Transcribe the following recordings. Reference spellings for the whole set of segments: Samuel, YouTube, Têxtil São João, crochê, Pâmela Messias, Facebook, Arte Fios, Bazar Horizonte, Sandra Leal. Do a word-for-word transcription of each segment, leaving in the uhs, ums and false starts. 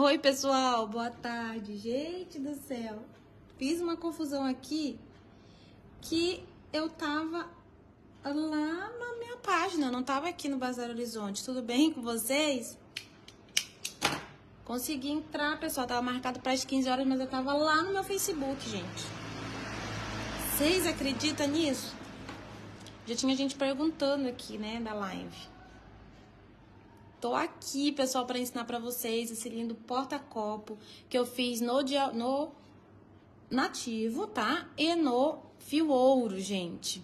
Oi, pessoal, boa tarde. Gente do céu, fiz uma confusão aqui que eu tava lá na minha página, não tava aqui no Bazar Horizonte. Tudo bem com vocês? Consegui entrar, pessoal, tava marcado para as quinze horas, mas eu tava lá no meu Facebook, gente. Vocês acreditam nisso? Já tinha gente perguntando aqui, né, da live. Tô aqui, pessoal, para ensinar para vocês esse lindo porta-copo que eu fiz no, dia, no nativo, tá? E no fio ouro, gente.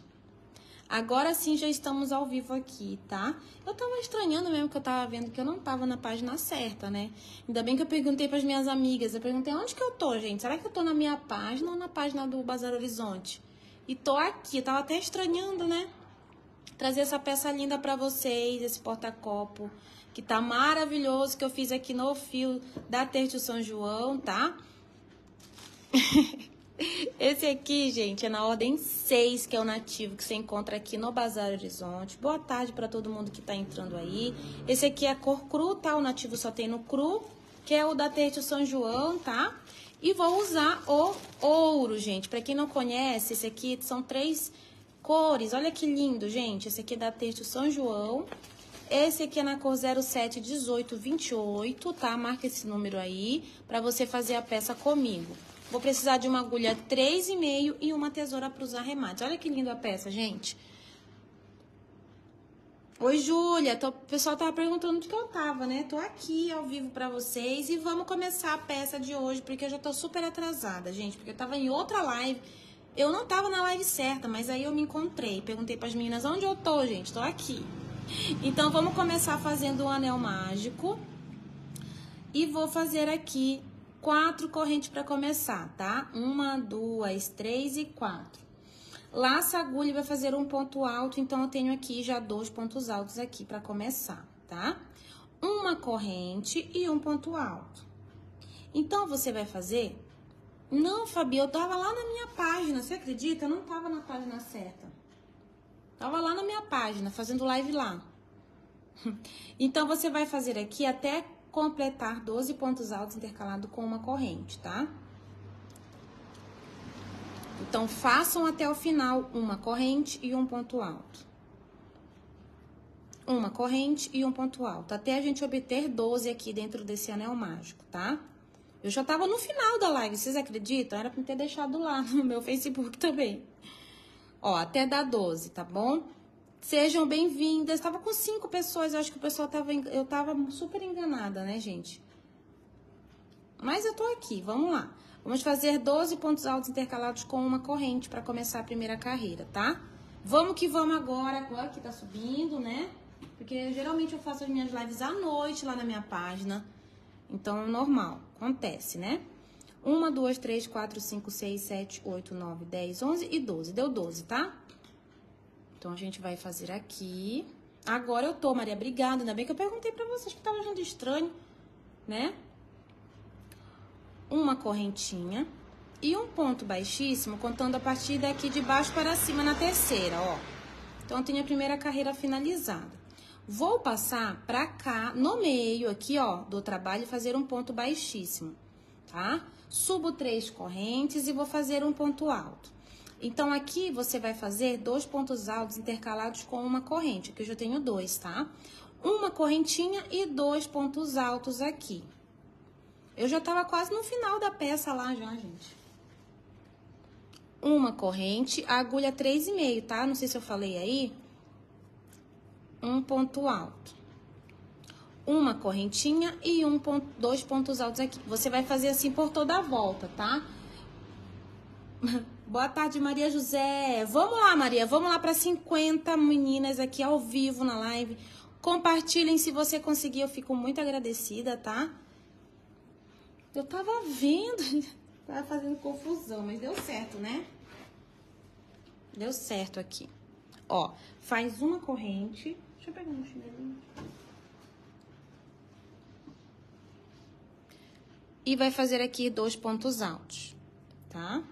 Agora sim, já estamos ao vivo aqui, tá? Eu tava estranhando mesmo, que eu tava vendo que eu não tava na página certa, né? Ainda bem que eu perguntei pras minhas amigas. Eu perguntei, onde que eu tô, gente? Será que eu tô na minha página ou na página do Bazar Horizonte? E tô aqui, eu tava até estranhando, né? Trazer essa peça linda pra vocês, esse porta-copo, que tá maravilhoso, que eu fiz aqui no fio da Têxtil São João, tá? Esse aqui, gente, é na ordem seis, que é o nativo, que você encontra aqui no Bazar Horizonte. Boa tarde pra todo mundo que tá entrando aí. Esse aqui é a cor cru, tá? O nativo só tem no cru, que é o da Têxtil São João, tá? E vou usar o ouro, gente. Pra quem não conhece, esse aqui são três cores, olha que lindo, gente. Esse aqui é da Têxtil São João. Esse aqui é na cor zero sete, dezoito, vinte e oito, tá? Marca esse número aí pra você fazer a peça comigo. Vou precisar de uma agulha três e meio e uma tesoura para os arremates. Olha que linda a peça, gente. Oi, Júlia. O pessoal tava perguntando onde que eu tava, né? Tô aqui ao vivo pra vocês e vamos começar a peça de hoje, porque eu já tô super atrasada, gente. Porque eu tava em outra live. Eu não tava na live certa, mas aí eu me encontrei. Perguntei pras meninas onde eu tô, gente. Tô aqui. Então, vamos começar fazendo o anel mágico. E vou fazer aqui quatro correntes pra começar, tá? Uma, duas, três e quatro. Laça a agulha e vai fazer um ponto alto. Então, eu tenho aqui já dois pontos altos aqui pra começar, tá? Uma corrente e um ponto alto. Então, você vai fazer... Não, Fabi, eu tava lá na minha página, você acredita? Eu não tava na página certa. Tava lá na minha página, fazendo live lá. Então, você vai fazer aqui até completar doze pontos altos intercalado com uma corrente, tá? Então, façam até o final uma corrente e um ponto alto. Uma corrente e um ponto alto, até a gente obter doze aqui dentro desse anel mágico, tá? Eu já tava no final da live, vocês acreditam? Era pra ter deixado lá no meu Facebook também. Ó, até dar doze, tá bom? Sejam bem-vindas. Tava com cinco pessoas, eu acho que o pessoal tava... Eu tava super enganada, né, gente? Mas eu tô aqui, vamos lá. Vamos fazer doze pontos altos intercalados com uma corrente pra começar a primeira carreira, tá? Vamos que vamos agora, agora que tá subindo, né? Porque geralmente eu faço as minhas lives à noite lá na minha página. Então, normal, acontece, né? Uma, duas, três, quatro, cinco, seis, sete, oito, nove, dez, onze e doze. Deu doze, tá? Então, a gente vai fazer aqui. Agora eu tô, Maria, obrigada. Ainda bem que eu perguntei pra vocês que tava achando estranho, né? Uma correntinha e um ponto baixíssimo, contando a partir daqui de baixo para cima na terceira, ó. Então, eu tenho a primeira carreira finalizada. Vou passar pra cá, no meio aqui, ó, do trabalho e fazer um ponto baixíssimo, tá? Subo três correntes e vou fazer um ponto alto. Então, aqui você vai fazer dois pontos altos intercalados com uma corrente. Aqui eu já tenho dois, tá? Uma correntinha e dois pontos altos aqui. Eu já tava quase no final da peça lá já, gente. Uma corrente, agulha três e meio, tá? Não sei se eu falei aí. Um ponto alto, uma correntinha e um ponto, dois pontos altos aqui. Você vai fazer assim por toda a volta, tá? Boa tarde, Maria José. Vamos lá, Maria. Vamos lá para cinquenta meninas aqui ao vivo na live. Compartilhem se você conseguir. Eu fico muito agradecida, tá? Eu tava vendo, tava fazendo confusão, mas deu certo, né? Deu certo aqui. Ó, faz uma corrente. Deixa eu pegar um chinelinho. E vai fazer aqui dois pontos altos, tá?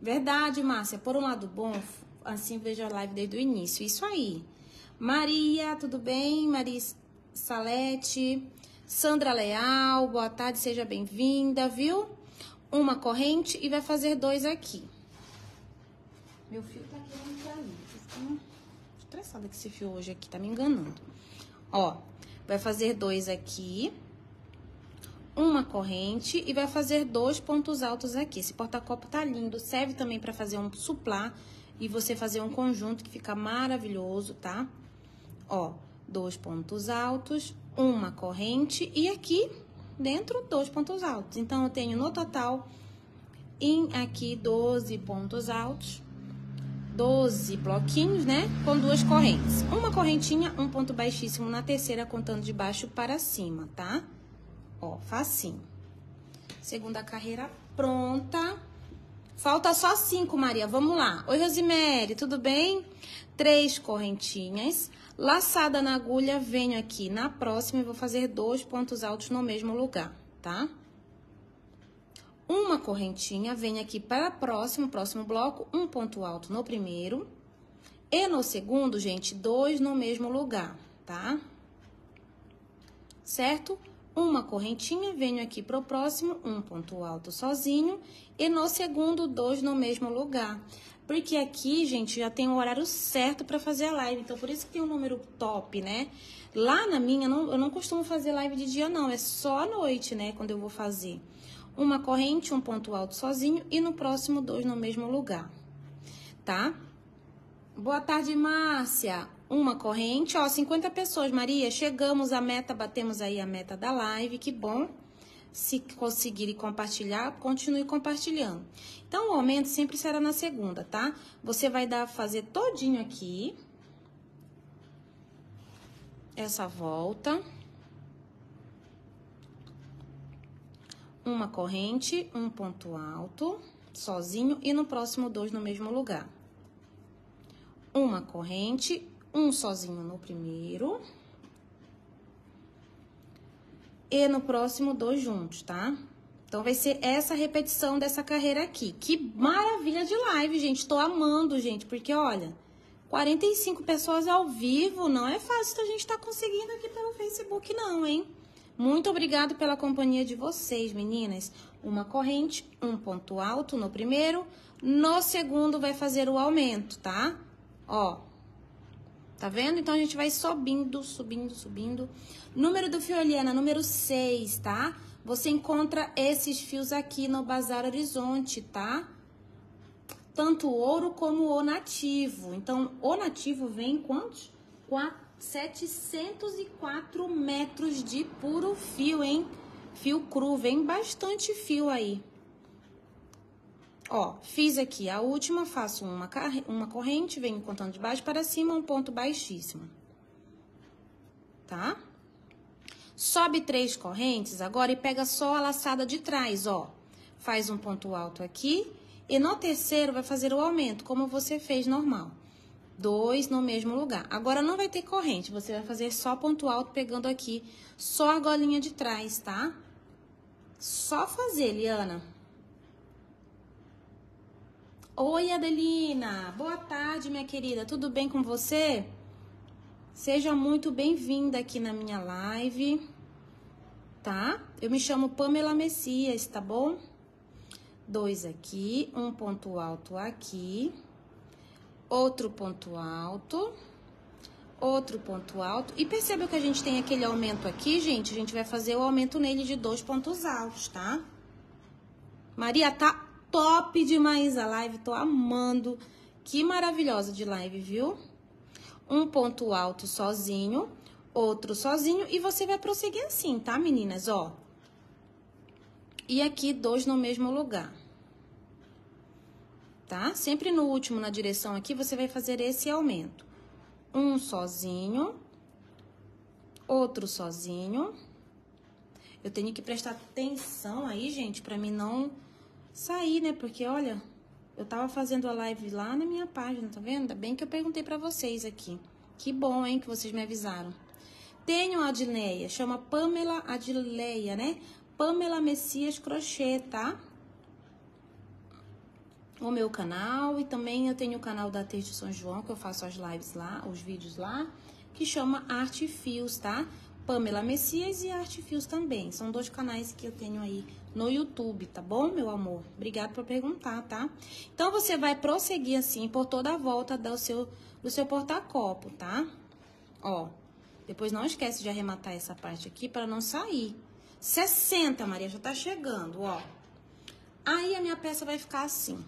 Verdade, Márcia. Por um lado bom, assim vejo a live desde o início. Isso aí. Maria, tudo bem? Maria Salete, Sandra Leal, boa tarde, seja bem-vinda, viu? Uma corrente e vai fazer dois aqui. Meu fio tá querendo cair. Ficando estressada que esse fio hoje aqui tá me enganando. Ó, vai fazer dois aqui, uma corrente e vai fazer dois pontos altos aqui. Esse porta-copo tá lindo, serve também pra fazer um suplá e você fazer um conjunto que fica maravilhoso, tá? Ó, dois pontos altos, uma corrente e aqui dentro dois pontos altos. Então, eu tenho no total, em aqui, doze pontos altos, doze bloquinhos, né? Com duas correntes. Uma correntinha, um ponto baixíssimo na terceira, contando de baixo para cima, tá? Ó, facinho. Segunda carreira pronta. Falta só cinco, Maria. Vamos lá. Oi, Rosimere, tudo bem? Três correntinhas. Laçada na agulha, venho aqui na próxima e vou fazer dois pontos altos no mesmo lugar, tá? Uma correntinha, venho aqui para a próxima, próximo bloco, um ponto alto no primeiro. E no segundo, gente, dois no mesmo lugar, tá? Certo? Uma correntinha, venho aqui pro próximo, um ponto alto sozinho. E no segundo, dois no mesmo lugar. Porque aqui, gente, já tem o horário certo pra fazer a live. Então, por isso que tem um número top, né? Lá na minha, não, eu não costumo fazer live de dia, não. É só à noite, né? Quando eu vou fazer uma corrente, um ponto alto sozinho. E no próximo, dois no mesmo lugar. Tá? Boa tarde, Márcia. Uma corrente. Ó, cinquenta pessoas, Maria. Chegamos à meta, batemos aí a meta da live. Que bom. Se conseguirem compartilhar, continue compartilhando. Então, o aumento sempre será na segunda, tá? Você vai dar, fazer todinho aqui. Essa volta. Uma corrente, um ponto alto, sozinho. E no próximo, dois no mesmo lugar. Uma corrente, um sozinho no primeiro. E no próximo, dois juntos, tá? Então, vai ser essa repetição dessa carreira aqui. Que maravilha de live, gente. Tô amando, gente, porque, olha, quarenta e cinco pessoas ao vivo. Não é fácil a gente tá conseguindo aqui pelo Facebook, não, hein? Muito obrigado pela companhia de vocês, meninas. Uma corrente, um ponto alto no primeiro. No segundo, vai fazer o aumento, tá? Ó. Tá vendo? Então, a gente vai subindo, subindo, subindo. Número do fio Eliana, número seis, tá? Você encontra esses fios aqui no Bazar Horizonte, tá? Tanto o ouro como o nativo. Então, o nativo vem quantos? setecentos e quatro metros de puro fio, hein? Fio cru, vem bastante fio aí. Ó, fiz aqui a última, faço uma, carre... uma corrente, venho contando de baixo para cima, um ponto baixíssimo. Tá? Sobe três correntes agora e pega só a laçada de trás, ó. Faz um ponto alto aqui e no terceiro vai fazer o aumento, como você fez normal. Dois no mesmo lugar. Agora não vai ter corrente, você vai fazer só ponto alto pegando aqui só a golinha de trás, tá? Só fazer, Liana. Oi, Adelina, boa tarde, minha querida, tudo bem com você? Seja muito bem-vinda aqui na minha live, tá? Eu me chamo Pâmela Messias, tá bom? Dois aqui, um ponto alto aqui, outro ponto alto, outro ponto alto. E perceba que a gente tem aquele aumento aqui, gente, a gente vai fazer o aumento nele de dois pontos altos, tá? Maria, tá? Top demais a live, tô amando. Que maravilhosa de live, viu? Um ponto alto sozinho, outro sozinho. E você vai prosseguir assim, tá, meninas? Ó. E aqui, dois no mesmo lugar. Tá? Sempre no último, na direção aqui, você vai fazer esse aumento. Um sozinho, outro sozinho. Eu tenho que prestar atenção aí, gente, pra mim não... sair, né? Porque, olha, eu tava fazendo a live lá na minha página, tá vendo? Ainda bem que eu perguntei pra vocês aqui. Que bom, hein, que vocês me avisaram. Tenho a Adileia, chama Pâmela Adileia, né? Pâmela Messias Crochê, tá? O meu canal e também eu tenho o canal da Têxtil São João, que eu faço as lives lá, os vídeos lá, que chama Arte Fios, tá? Pâmela Messias e Arte Fios também. São dois canais que eu tenho aí no YouTube, tá bom, meu amor? Obrigado por perguntar, tá? Então, você vai prosseguir assim por toda a volta do seu, do seu porta-copo, tá? Ó, depois não esquece de arrematar essa parte aqui para não sair. sessenta, Maria, já tá chegando, ó. Aí, a minha peça vai ficar assim.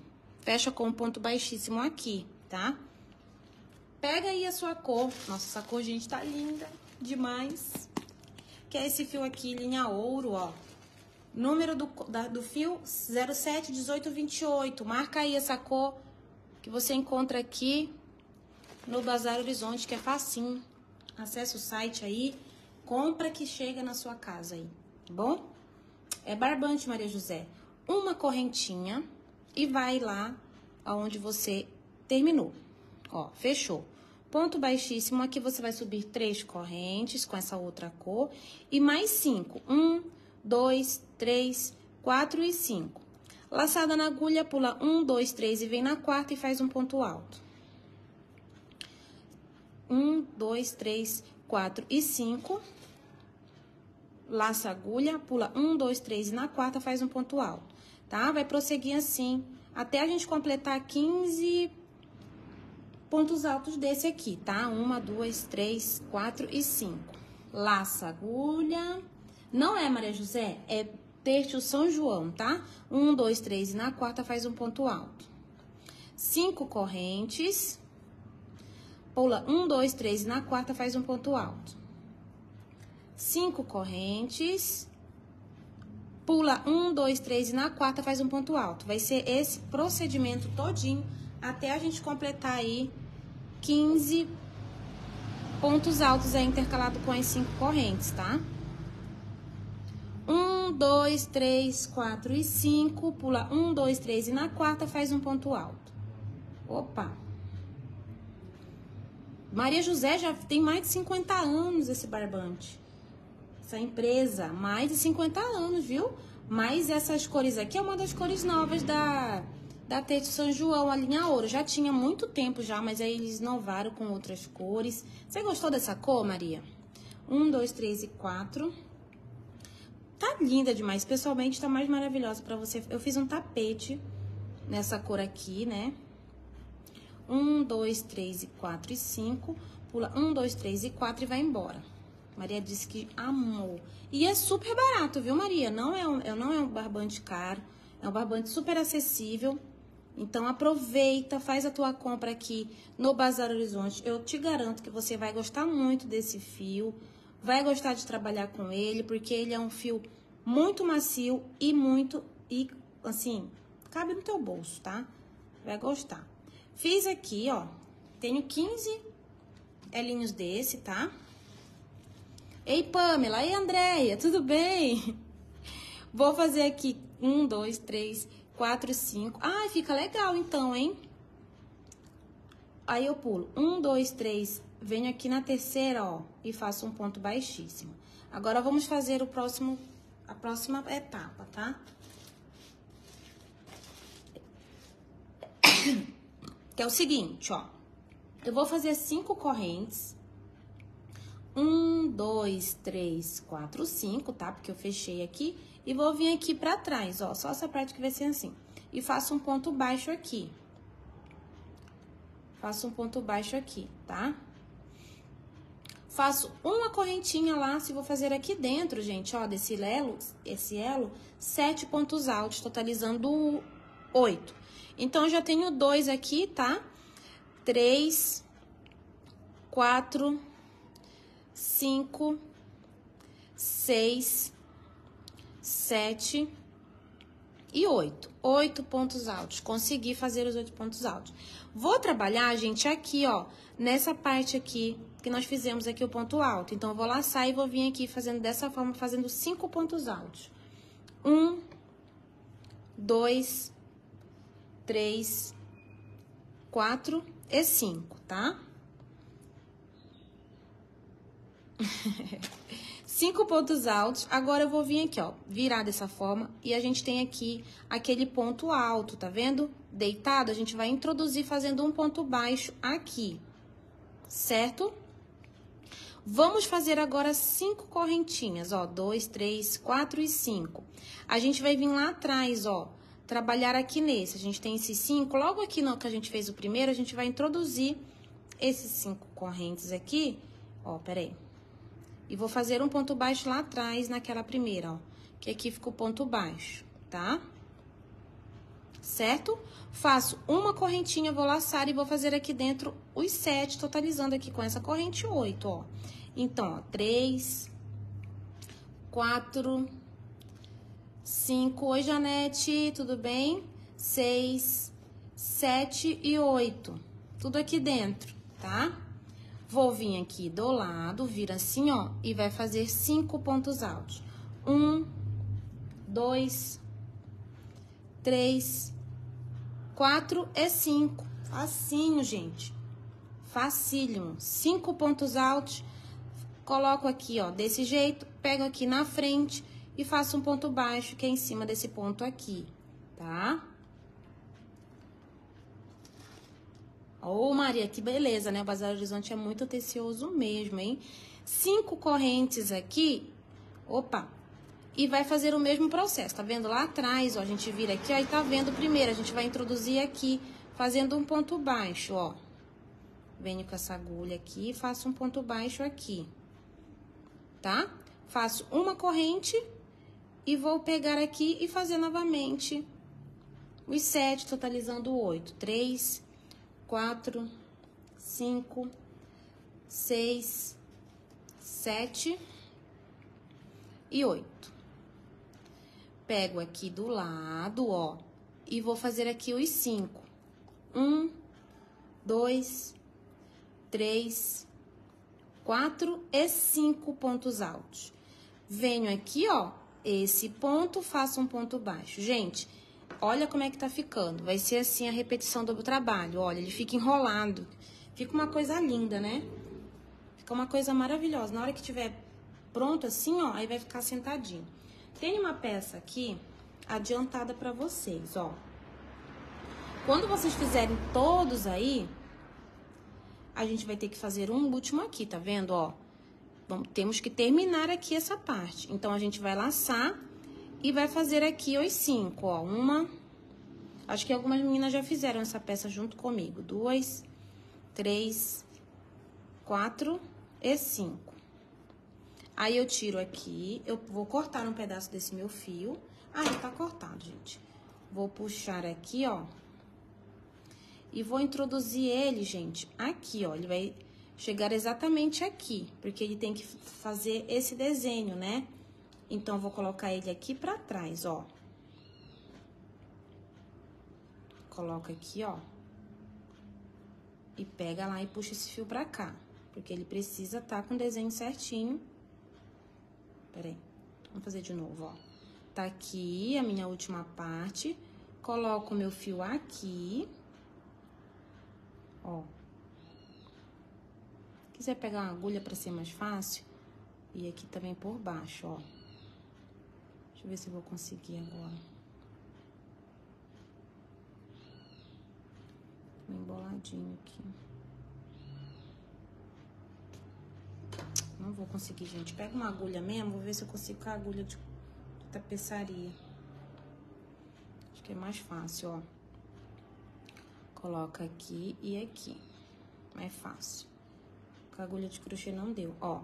Fecha com um ponto baixíssimo aqui, tá? Pega aí a sua cor. Nossa, essa cor, gente, tá linda demais. Que é esse fio aqui, linha ouro, ó. Número do, da, do fio zero sete, dezoito, vinte e oito. Marca aí essa cor que você encontra aqui no Bazar Horizonte, que é facinho. Acesse o site aí, compra que chega na sua casa aí, tá bom? É barbante, Maria José. Uma correntinha e vai lá aonde você terminou. Ó, fechou. Ponto baixíssimo, aqui você vai subir três correntes com essa outra cor e mais cinco. Um, dois, três, quatro e cinco. Laçada na agulha, pula um, dois, três e vem na quarta e faz um ponto alto. Um, dois, três, quatro e cinco. Laça a agulha, pula um, dois, três e na quarta faz um ponto alto, tá? Vai prosseguir assim até a gente completar quinze pontos altos desse aqui, tá? Uma, duas, três, quatro e cinco. Laça agulha. Não é, Maria José? É Têxtil São João, tá? Um, dois, três e na quarta faz um ponto alto. Cinco correntes. Pula um, dois, três e na quarta faz um ponto alto. Cinco correntes. Pula um, dois, três e na quarta faz um ponto alto. Vai ser esse procedimento todinho até a gente completar aí quinze pontos altos aí intercalado com as cinco correntes, tá? um, dois, três, quatro e cinco, pula um, dois, três e na quarta faz um ponto alto. Opa! Maria José já tem mais de cinquenta anos esse barbante. Essa empresa, mais de cinquenta anos, viu? Mas essas cores aqui é uma das cores novas da... da Têxtil São João, a linha ouro. Já tinha muito tempo já, mas aí eles inovaram com outras cores. Você gostou dessa cor, Maria? Um, dois, três e quatro. Tá linda demais. Pessoalmente, tá mais maravilhosa pra você. Eu fiz um tapete nessa cor aqui, né? Um, dois, três e quatro e cinco. Pula um, dois, três e quatro e vai embora. Maria disse que amou. E é super barato, viu, Maria? Não é um, não é um barbante caro. É um barbante super acessível. Então, aproveita, faz a tua compra aqui no Bazar Horizonte. Eu te garanto que você vai gostar muito desse fio, vai gostar de trabalhar com ele, porque ele é um fio muito macio e muito, e assim, cabe no teu bolso, tá? Vai gostar. Fiz aqui, ó, tenho quinze elinhos desse, tá? Ei, Pâmela, ei, Andréia, tudo bem? Vou fazer aqui um, dois, três... quatro, cinco. Ah, fica legal então, hein? Aí eu pulo. Um, dois, três. Venho aqui na terceira, ó. E faço um ponto baixíssimo. Agora vamos fazer o próximo... a próxima etapa, tá? Que é o seguinte, ó. Eu vou fazer cinco correntes. Um, dois, três, quatro, cinco, tá? Porque eu fechei aqui. E vou vir aqui pra trás, ó, só essa parte que vai ser assim. E faço um ponto baixo aqui. Faço um ponto baixo aqui, tá? Faço uma correntinha lá, se vou fazer aqui dentro, gente, ó, desse elo, esse elo, sete pontos altos, totalizando oito. Então, eu já tenho dois aqui, tá? Três, quatro, cinco, seis... sete e oito. Oito pontos altos. Consegui fazer os oito pontos altos. Vou trabalhar, gente, aqui, ó, nessa parte aqui, que nós fizemos aqui o ponto alto. Então, eu vou laçar e vou vir aqui fazendo dessa forma, fazendo cinco pontos altos. Um, dois, três, quatro e cinco, tá? Cinco pontos altos, agora eu vou vir aqui, ó, virar dessa forma e a gente tem aqui aquele ponto alto, tá vendo? Deitado, a gente vai introduzir fazendo um ponto baixo aqui, certo? Vamos fazer agora cinco correntinhas, ó, dois, três, quatro e cinco. A gente vai vir lá atrás, ó, trabalhar aqui nesse. A gente tem esses cinco, logo aqui no que a gente fez o primeiro, a gente vai introduzir esses cinco correntes aqui, ó, peraí. E vou fazer um ponto baixo lá atrás, naquela primeira, ó, que aqui fica o ponto baixo, tá? Certo? Faço uma correntinha, vou laçar e vou fazer aqui dentro os sete, totalizando aqui com essa corrente oito, ó. Então, ó, três, quatro, cinco, oi, Janete, tudo bem? Seis, sete e oito, tudo aqui dentro, tá? Vou vir aqui do lado, vira assim, ó, e vai fazer cinco pontos altos. Um, dois, três, quatro e cinco. Facinho, gente. Facílimo. Cinco pontos altos. Coloco aqui, ó, desse jeito. Pego aqui na frente e faço um ponto baixo, que é em cima desse ponto aqui, tá? Ô, Maria, que beleza, né? O Bazar Horizonte é muito tencioso mesmo, hein? Cinco correntes aqui. Opa! E vai fazer o mesmo processo, tá vendo? Lá atrás, ó, a gente vira aqui, aí tá vendo primeiro, a gente vai introduzir aqui, fazendo um ponto baixo, ó. Venho com essa agulha aqui e faço um ponto baixo aqui, tá? Faço uma corrente e vou pegar aqui e fazer novamente os sete, totalizando oito. Três, quatro, cinco, seis, sete e oito. Pego aqui do lado, ó, e vou fazer aqui os cinco. Um, dois, três, quatro e cinco pontos altos. Venho aqui, ó, esse ponto, faço um ponto baixo. Gente, olha como é que tá ficando. Vai ser assim a repetição do trabalho, olha, ele fica enrolado. Fica uma coisa linda, né? Fica uma coisa maravilhosa. Na hora que tiver pronto assim, ó, aí vai ficar sentadinho. Tem uma peça aqui adiantada pra vocês, ó. Quando vocês fizerem todos aí, a gente vai ter que fazer um último aqui, tá vendo, ó? Bom, temos que terminar aqui essa parte. Então, a gente vai laçar e vai fazer aqui os cinco, ó. Uma... Acho que algumas meninas já fizeram essa peça junto comigo. Duas, três, quatro e cinco. Aí, eu tiro aqui, eu vou cortar um pedaço desse meu fio. Aí, tá cortado, gente. Vou puxar aqui, ó. E vou introduzir ele, gente, aqui, ó. Ele vai chegar exatamente aqui, porque ele tem que fazer esse desenho, né? Então, eu vou colocar ele aqui pra trás, ó. Coloca aqui, ó. E pega lá e puxa esse fio pra cá, porque ele precisa tá com o desenho certinho. Peraí, vamos fazer de novo, ó. Tá aqui a minha última parte. Coloco o meu fio aqui. Ó. Quiser pegar uma agulha pra ser mais fácil. E aqui também por baixo, ó. Deixa eu ver se eu vou conseguir agora. Emboladinho aqui. Não vou conseguir, gente. Pega uma agulha mesmo, vou ver se eu consigo com a agulha de, de tapeçaria. Acho que é mais fácil, ó. Coloca aqui e aqui. Mais fácil. Com a agulha de crochê não deu, ó.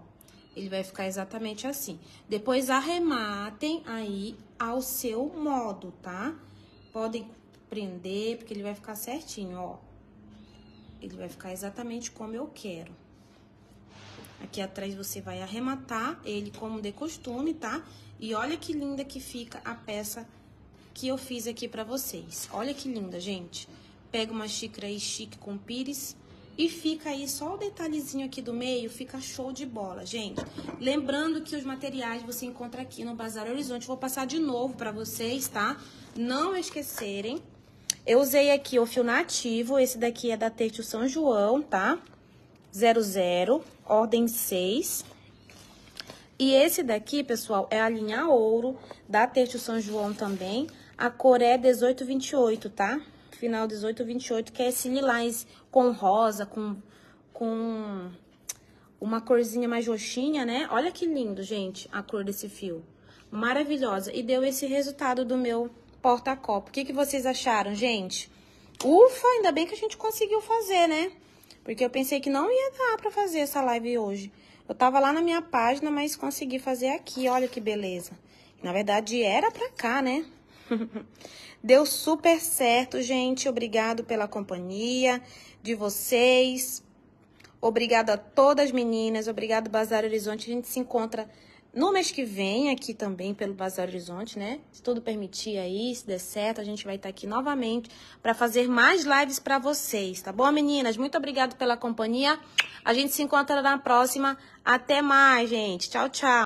Ele vai ficar exatamente assim. Depois arrematem aí ao seu modo, tá? Podem prender, porque ele vai ficar certinho, ó. Ele vai ficar exatamente como eu quero. Aqui atrás você vai arrematar ele como de costume, tá? E olha que linda que fica a peça que eu fiz aqui pra vocês. Olha que linda, gente. Pega uma xícara aí chique com pires e fica aí só o detalhezinho aqui do meio, fica show de bola, gente. Lembrando que os materiais você encontra aqui no Bazar Horizonte. Vou passar de novo pra vocês, tá? Não esquecerem. Eu usei aqui o fio nativo, esse daqui é da Têxtil São João, tá? zero zero, ordem seis. E esse daqui, pessoal, é a linha ouro da Têxtil São João também. A cor é dezoito vinte e oito, tá? Final dezoito vinte e oito, que é esse lilás com rosa, com, com uma corzinha mais roxinha, né? Olha que lindo, gente, a cor desse fio. Maravilhosa. E deu esse resultado do meu porta-copo. O que que vocês acharam, gente? Ufa, ainda bem que a gente conseguiu fazer, né? Porque eu pensei que não ia dar pra fazer essa live hoje. Eu tava lá na minha página, mas consegui fazer aqui. Olha que beleza. Na verdade, era pra cá, né? Deu super certo, gente. Obrigado pela companhia de vocês. Obrigado a todas as meninas. Obrigado, Bazar Horizonte. A gente se encontra no mês que vem aqui também pelo Bazar Horizonte, né? Se tudo permitir aí, se der certo, a gente vai estar aqui novamente para fazer mais lives para vocês, tá bom, meninas? Muito obrigado pela companhia. A gente se encontra na próxima. Até mais, gente. Tchau, tchau.